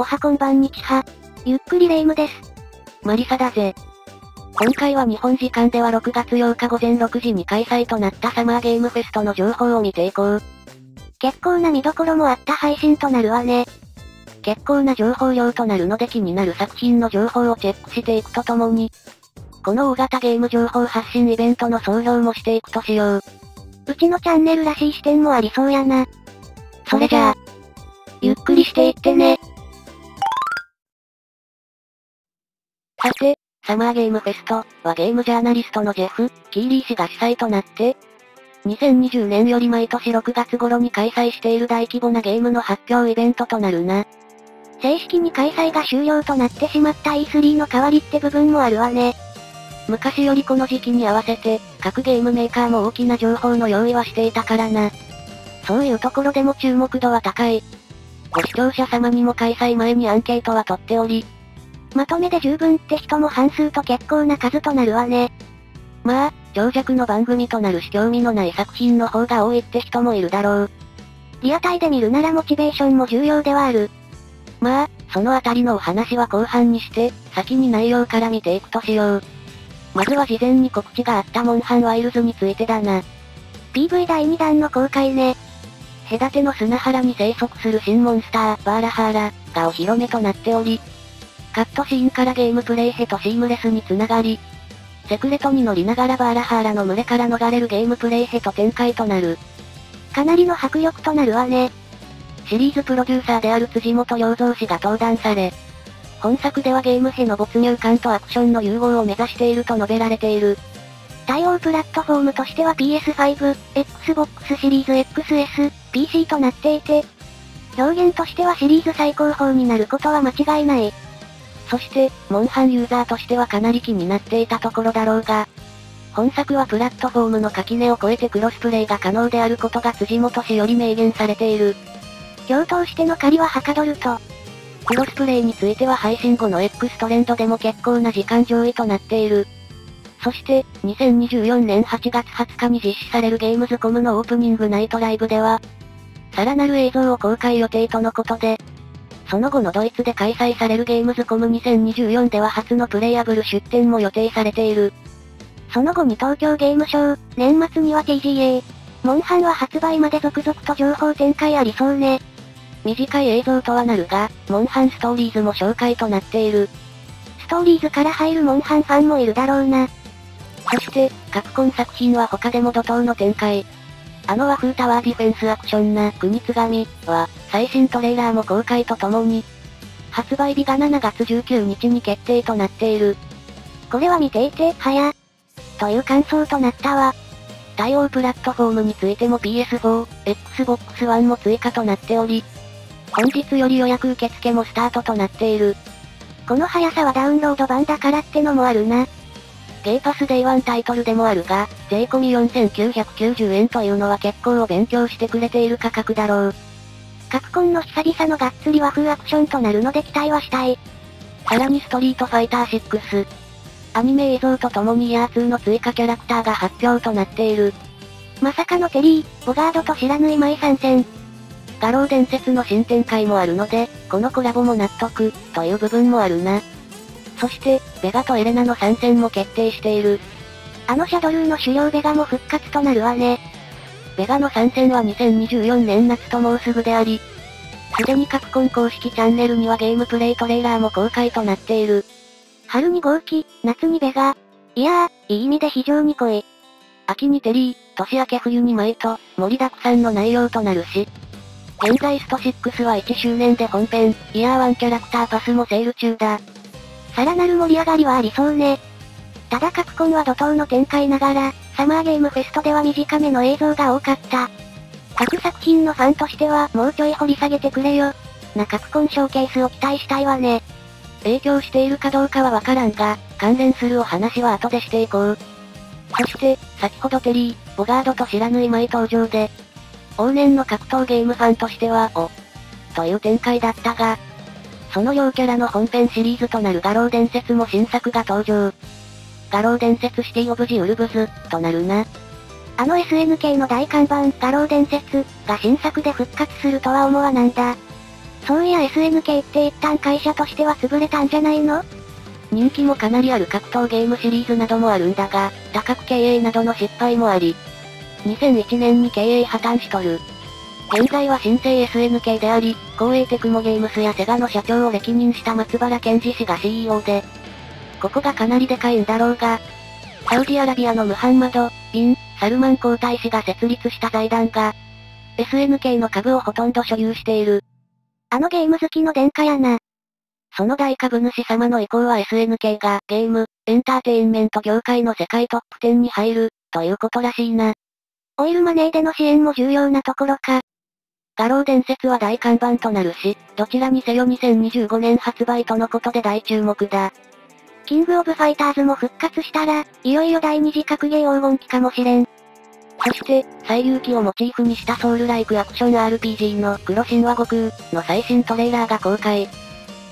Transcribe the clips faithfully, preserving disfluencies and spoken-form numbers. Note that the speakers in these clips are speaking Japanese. おはこんばんにちは。ゆっくりレ夢ムです。マリサだぜ。今回は日本時間ではろくがつようか午前ろくじに開催となったサマーゲームフェストの情報を見ていこう。結構な見どころもあった配信となるわね。結構な情報量となるので気になる作品の情報をチェックしていくとともに、この大型ゲーム情報発信イベントの総評もしていくとしよう。うちのチャンネルらしい視点もありそうやな。それじゃあ、ゆっくりしていってね。さて、サマーゲームフェストはゲームジャーナリストのジェフ・キーリー氏が主催となって、にせんにじゅうねんより毎年ろくがつ頃に開催している大規模なゲームの発表イベントとなるな。正式に開催が終了となってしまった イースリー の代わりって部分もあるわね。昔よりこの時期に合わせて、各ゲームメーカーも大きな情報の用意はしていたからな。そういうところでも注目度は高い。ご視聴者様にも開催前にアンケートは取っており、まとめで十分って人も半数と結構な数となるわね。まあ、長尺の番組となるし興味のない作品の方が多いって人もいるだろう。リアタイで見るならモチベーションも重要ではある。まあ、そのあたりのお話は後半にして、先に内容から見ていくとしよう。まずは事前に告知があったモンハンワイルズについてだな。ピーブイ だいにだんの公開ね。隔ての砂原に生息する新モンスター、バーラハーラがお披露目となっており、カットシーンからゲームプレイへとシームレスにつながり、セクレトに乗りながらバーラハーラの群れから逃れるゲームプレイへと展開となる。かなりの迫力となるわね。シリーズプロデューサーである辻元良三氏が登壇され、本作ではゲームへの没入感とアクションの融合を目指していると述べられている。対応プラットフォームとしては ピーエスファイブ、エックスボックス シリーズ エックスエス、ピーシー となっていて、表現としてはシリーズ最高峰になることは間違いない。そして、モンハンユーザーとしてはかなり気になっていたところだろうが、本作はプラットフォームの垣根を越えてクロスプレイが可能であることが辻元氏より明言されている。共闘しての狩りははかどると。クロスプレイについては配信後の X トレンドでも結構な時間上位となっている。そして、にせんにじゅうよねんはちがつはつかに実施されるゲームズコムのオープニングナイトライブでは、さらなる映像を公開予定とのことで、その後のドイツで開催されるゲームズコムにせんにじゅうよんでは初のプレイアブル出展も予定されている。その後に東京ゲームショウ、年末には ティージーエー、モンハンは発売まで続々と情報展開ありそうね。短い映像とはなるが、モンハンストーリーズも紹介となっている。ストーリーズから入るモンハンファンもいるだろうな。そして、カプコン作品は他でも怒涛の展開。あの和風タワーディフェンスアクションな国津神は、最新トレーラーも公開とともに、発売日がしちがつじゅうくにちに決定となっている。これは見ていて、はや、という感想となったわ。対応プラットフォームについても ピーエスフォー、エックスボックスワン も追加となっており、本日より予約受付もスタートとなっている。この速さはダウンロード版だからってのもあるな。ゲーパスデイワンタイトルでもあるが、税込みよんせんきゅうひゃくきゅうじゅうえんというのは結構お勉強してくれている価格だろう。カプコンの久々のがっつり和風アクションとなるので期待はしたい。さらにストリートファイターシックス。アニメ映像とともにイヤーツーの追加キャラクターが発表となっている。まさかのテリー、ボガードと知らぬいMai参戦。画廊伝説の新展開もあるので、このコラボも納得、という部分もあるな。そして、ベガとエレナの参戦も決定している。あのシャドルーの狩猟ベガも復活となるわね。ベガの参戦はにせんにじゅうよねんなつともうすぐであり、すでにカプコン公式チャンネルにはゲームプレイトレーラーも公開となっている。春に豪気、夏にベガ。いやー、いい意味で非常に濃い。秋にテリー、年明け冬にMaiと、盛りだくさんの内容となるし、現在ストシックスはいっしゅうねんで本編、イヤーワンキャラクターパスもセール中だ。さらなる盛り上がりはありそうね。ただカプコンは怒涛の展開ながら、サマーゲームフェストでは短めの映像が多かった。各作品のファンとしては、もうちょい掘り下げてくれよ。なカプコンショーケースを期待したいわね。影響しているかどうかはわからんが、関連するお話は後でしていこう。そして、先ほどテリー、ボガードと知らぬいMai登場で、往年の格闘ゲームファンとしては、お、という展開だったが、その両キャラの本編シリーズとなる画廊伝説も新作が登場。画廊伝説シティオブジウルブズ、となるな。あの エスエヌケー の大看板、画廊伝説、が新作で復活するとは思わなんだ。そういや エスエヌケー って一旦会社としては潰れたんじゃないの？人気もかなりある格闘ゲームシリーズなどもあるんだが、多角経営などの失敗もあり、にせんいちねんに経営破綻しとる。現在は新生 エスエヌケー であり、光栄テクモゲームスやセガの社長を歴任した松原健二氏が シーイーオー で、ここがかなりでかいんだろうが、サウジアラビアのムハンマド・ビン・サルマン皇太子が設立した財団が、エスエヌケー の株をほとんど所有している。あのゲーム好きの殿下やな。その大株主様の意向は エスエヌケー がゲーム、エンターテインメント業界の世界トップじゅうに入る、ということらしいな。オイルマネーでの支援も重要なところか。画廊伝説は大看板となるし、どちらにせよにせんにじゅうごねん発売とのことで大注目だ。キングオブファイターズも復活したら、いよいよ第二次格ゲー黄金期かもしれん。そして、西遊記をモチーフにしたソウルライクアクション アールピージー の黒神話悟空の最新トレーラーが公開。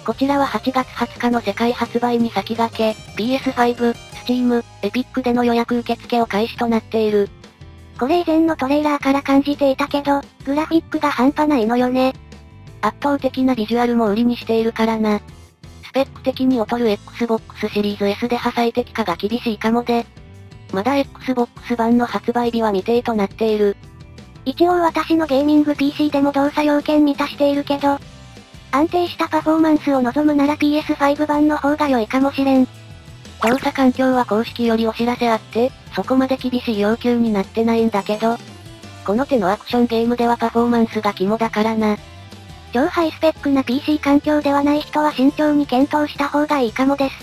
こちらははちがつはつかの世界発売に先駆け、ピーエスファイブ、Steam、Epic での予約受付を開始となっている。これ以前のトレーラーから感じていたけど、グラフィックが半端ないのよね。圧倒的なビジュアルも売りにしているからな。スペック的に劣る エックスボックス シリーズ S で破砕的化が厳しいかもで、まだ エックスボックス 版の発売日は未定となっている。一応私のゲーミング ピーシー でも動作要件満たしているけど、安定したパフォーマンスを望むなら ピーエスファイブ 版の方が良いかもしれん。動作環境は公式よりお知らせあって、そこまで厳しい要求になってないんだけど、この手のアクションゲームではパフォーマンスが肝だからな。超ハイスペックな ピーシー 環境ではない人は慎重に検討した方がいいかもです。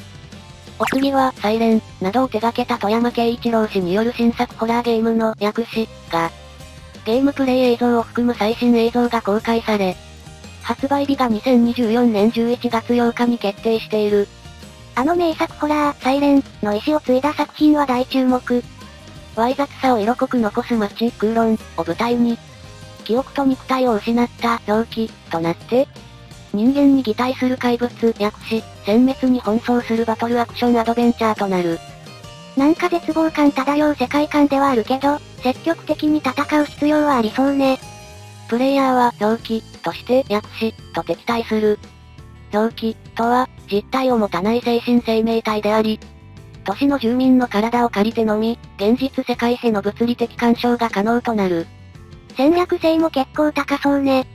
お次は、サイレン、などを手掛けた富山圭一郎氏による新作ホラーゲームの薬師が、ゲームプレイ映像を含む最新映像が公開され、発売日がにせんにじゅうよねんじゅういちがつようかに決定している。あの名作ホラー、サイレンの意思を継いだ作品は大注目。わい雑さを色濃く残す街、空論を舞台に、記憶と肉体を失った、狂気、となって、人間に擬態する怪物、薬師、殲滅に奔走するバトルアクションアドベンチャーとなる。なんか絶望感漂う世界観ではあるけど、積極的に戦う必要はありそうね。プレイヤーは、狂気、として、薬師、と敵対する。狂気、とは、実体を持たない精神生命体であり、都市の住民の体を借りてのみ、現実世界への物理的干渉が可能となる。戦略性も結構高そうね。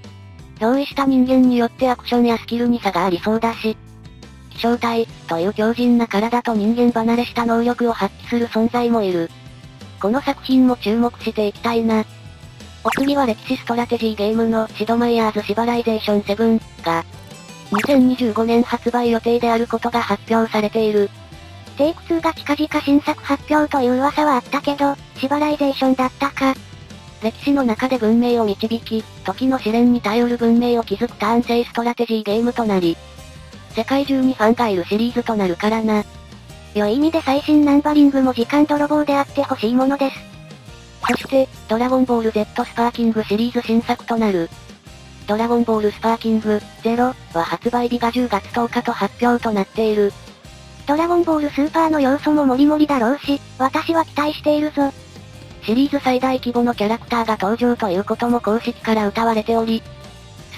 憑依した人間によってアクションやスキルに差がありそうだし、飛翔体という強靭な体と人間離れした能力を発揮する存在もいる。この作品も注目していきたいな。お次は歴史ストラテジーゲームのシドマイヤーズシバライゼーションセブンが、にせんにじゅうごねん発売予定であることが発表されている。テイクツーが近々新作発表という噂はあったけど、シバライゼーションだったか。歴史の中で文明を導き、時の試練に耐えうる文明を築くターン制ストラテジーゲームとなり、世界中にファンがいるシリーズとなるからな。良い意味で最新ナンバリングも時間泥棒であってほしいものです。そして、ドラゴンボール Z スパーキングシリーズ新作となる。ドラゴンボールスパーキングゼロは発売日がじゅうがつとおかと発表となっている。ドラゴンボールスーパーの要素もモリモリだろうし、私は期待しているぞ。シリーズ最大規模のキャラクターが登場ということも公式から謳われており、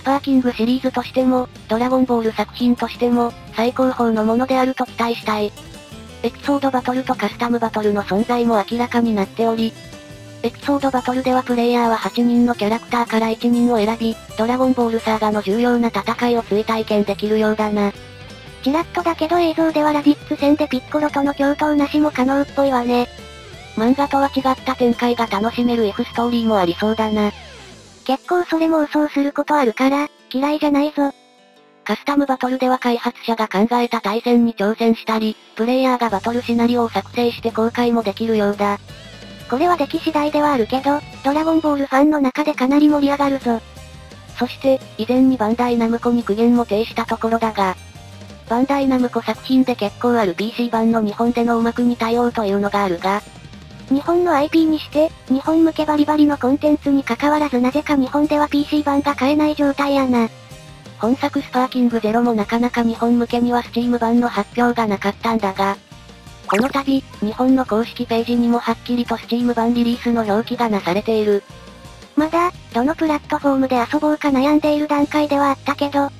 スパーキングシリーズとしても、ドラゴンボール作品としても、最高峰のものであると期待したい。エピソードバトルとカスタムバトルの存在も明らかになっており、エピソードバトルではプレイヤーははちにんのキャラクターからいちにんを選び、ドラゴンボールサーガの重要な戦いを追体験できるようだな。ちらっとだけど映像ではラディッツ戦でピッコロとの共闘なしも可能っぽいわね。漫画とは違った展開が楽しめる エフ ストーリーもありそうだな。結構それも妄想することあるから、嫌いじゃないぞ。カスタムバトルでは開発者が考えた対戦に挑戦したり、プレイヤーがバトルシナリオを作成して公開もできるようだ。これは出来次第ではあるけど、ドラゴンボールファンの中でかなり盛り上がるぞ。そして、以前にバンダイナムコに苦言も呈したところだが、バンダイナムコ作品で結構ある ピーシー 版の日本でのうまくに対応というのがあるが、日本の アイピー にして、日本向けバリバリのコンテンツに関わらずなぜか日本では ピーシー 版が買えない状態やな。本作スパーキングゼロもなかなか日本向けには Steam 版の発表がなかったんだが、この度、日本の公式ページにもはっきりと Steam 版リリースの表記がなされている。まだ、どのプラットフォームで遊ぼうか悩んでいる段階ではあったけど、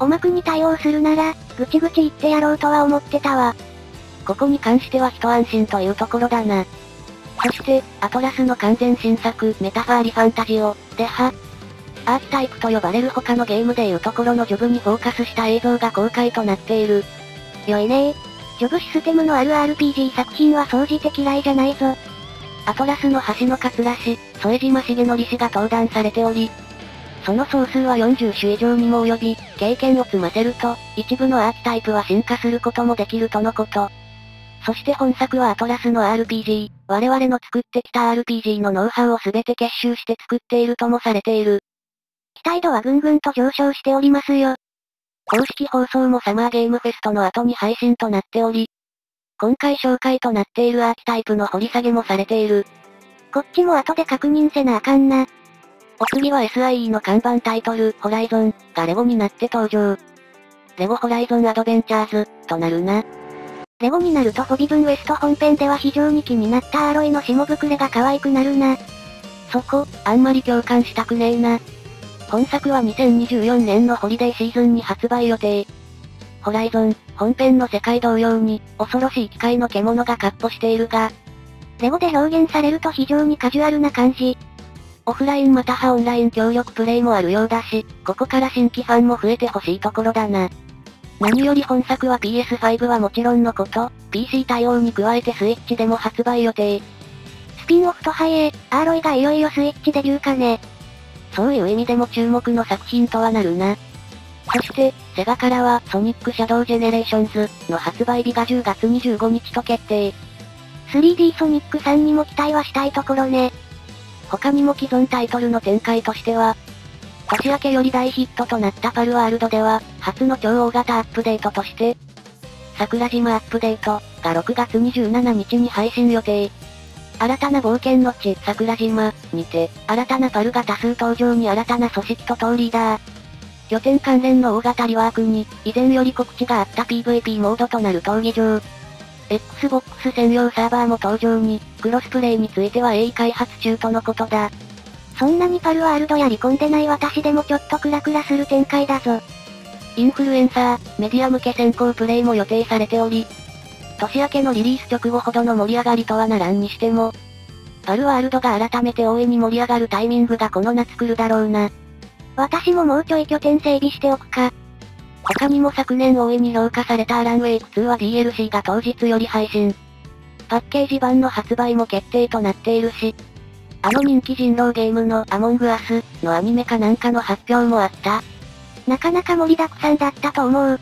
おまくに対応するなら、ぐちぐち言ってやろうとは思ってたわ。ここに関しては一安心というところだな。そして、アトラスの完全新作、メタファーリファンタジオ、では、アーキタイプと呼ばれる他のゲームでいうところのジュブにフォーカスした映像が公開となっている。よいねえ。ジュブシステムのある アールピージー 作品は総じて嫌いじゃないぞ。アトラスの橋の桂氏、副島重則氏が登壇されており、その総数はよんじゅう種以上にも及び、経験を積ませると、一部のアーキタイプは進化することもできるとのこと。そして本作はアトラスの アールピージー、我々の作ってきた アールピージー のノウハウを全て結集して作っているともされている。期待度はぐんぐんと上昇しておりますよ。公式放送もサマーゲームフェストの後に配信となっており、今回紹介となっているアーキタイプの掘り下げもされている。こっちも後で確認せなあかんな。お次は エスアイイー の看板タイトル、ホライゾンがレゴになって登場。レゴホライゾンアドベンチャーズとなるな。レゴになるとフォビドゥンウエスト本編では非常に気になったアロイの下膨れが可愛くなるな。そこ、あんまり共感したくねえな。本作はにせんにじゅうよねんのホリデーシーズンに発売予定。ホライゾン、本編の世界同様に、恐ろしい機械の獣が闊歩しているが、レゴで表現されると非常にカジュアルな感じ。オフラインまたはオンライン協力プレイもあるようだし、ここから新規ファンも増えてほしいところだな。何より本作は ピーエスファイブ はもちろんのこと、ピーシー 対応に加えてスイッチでも発売予定。スピンオフとはいえ、アーロイがいよいよスイッチデビューかね。そういう意味でも注目の作品とはなるな。そして、セガからはソニックシャドウジェネレーションズの発売日がじゅうがつにじゅうごにちと決定。スリーディー ソニックさんにも期待はしたいところね。他にも既存タイトルの展開としては、年明けより大ヒットとなったパルワールドでは、初の超大型アップデートとして、桜島アップデートがろくがつにじゅうしちにちに配信予定。新たな冒険の地、桜島にて、新たなパルが多数登場に新たな組織と党リーダー。拠点関連の大型リワークに、以前より告知があった ピーブイピー モードとなる闘技場。Xbox 専用サーバーも登場に、クロスプレイについては鋭意開発中とのことだ。そんなにパルワールドやり込んでない私でもちょっとクラクラする展開だぞ。インフルエンサー、メディア向け先行プレイも予定されており、年明けのリリース直後ほどの盛り上がりとはならんにしても、パルワールドが改めて大いに盛り上がるタイミングがこの夏来るだろうな。私ももうちょい拠点整備しておくか。他にも昨年大いに評価されたアランウェイクツーは ディーエルシー が当日より配信。パッケージ版の発売も決定となっているし、あの人気人狼ゲームのアモングアスのアニメかなんかの発表もあった。なかなか盛りだくさんだったと思う。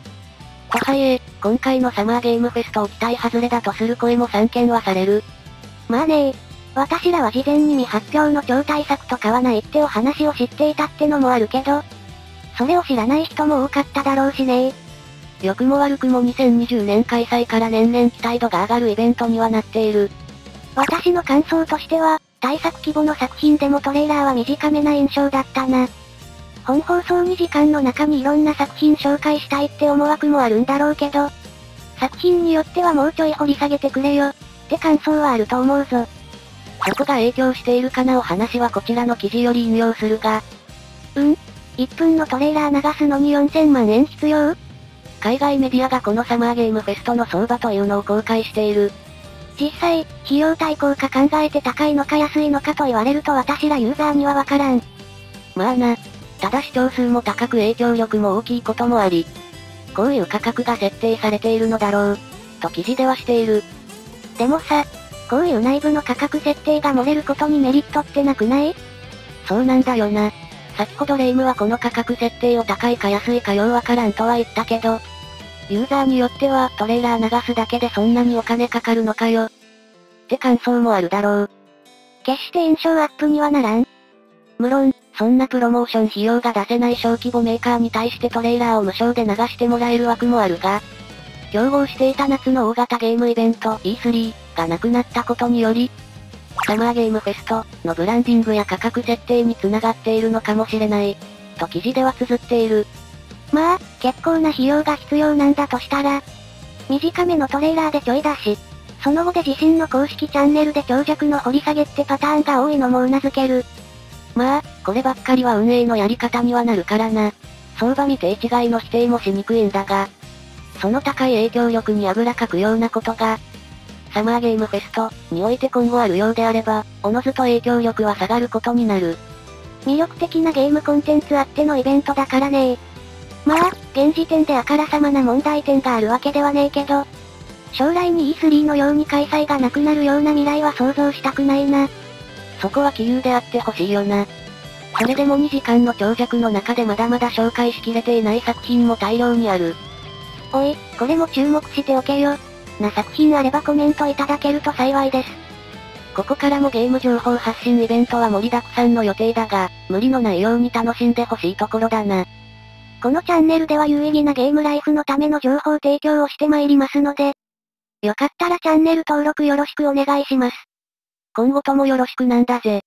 とはいえ、今回のサマーゲームフェストを期待外れだとする声も散見はされる。まあねえ、私らは事前に未発表の超大作とかはないってお話を知っていたってのもあるけど、それを知らない人も多かっただろうしねえ。良くも悪くもにせんにじゅうねん開催から年々期待度が上がるイベントにはなっている。私の感想としては、大作規模の作品でもトレーラーは短めな印象だったな。本放送にじかんの中にいろんな作品紹介したいって思惑もあるんだろうけど、作品によってはもうちょい掘り下げてくれよ、って感想はあると思うぞ。そこが影響しているかなお話はこちらの記事より引用するが、うんいっぷんのトレーラー流すのによんせんまんえん必要？海外メディアがこのサマーゲームフェストの相場というのを公開している。実際、費用対効果考えて高いのか安いのかと言われると私らユーザーにはわからん。まあな。ただ視聴数も高く影響力も大きいこともあり、こういう価格が設定されているのだろう、と記事ではしている。でもさ、こういう内部の価格設定が漏れることにメリットってなくない？そうなんだよな。先ほどレイムはこの価格設定を高いか安いかようわからんとは言ったけど、ユーザーによってはトレーラー流すだけでそんなにお金かかるのかよって感想もあるだろう。決して印象アップにはならん。無論、そんなプロモーション費用が出せない小規模メーカーに対してトレーラーを無償で流してもらえる枠もあるが、競合していた夏の大型ゲームイベント イースリー がなくなったことにより、サマーゲームフェストのブランディングや価格設定に繋がっているのかもしれない、と記事では綴っている。まあ、結構な費用が必要なんだとしたら、短めのトレーラーでちょい出し、その後で自身の公式チャンネルで長尺の掘り下げってパターンが多いのも頷ける。まあ、こればっかりは運営のやり方にはなるからな。相場に定違いの否定もしにくいんだが、その高い影響力にあぐらかくようなことが、サマーゲームフェストにおいて今後あるようであれば、おのずと影響力は下がることになる。魅力的なゲームコンテンツあってのイベントだからねー。まあ、現時点であからさまな問題点があるわけではねえけど、将来に イースリー のように開催がなくなるような未来は想像したくないな。そこは気流であってほしいよな。それでもにじかんの長尺の中でまだまだ紹介しきれていない作品も大量にある。おい、これも注目しておけよ。な作品あればコメントいただけると幸いです。ここからもゲーム情報発信イベントは盛りだくさんの予定だが、無理のないように楽しんでほしいところだな。このチャンネルでは有意義なゲームライフのための情報提供をしてまいりますので、よかったらチャンネル登録よろしくお願いします。今後ともよろしくなんだぜ。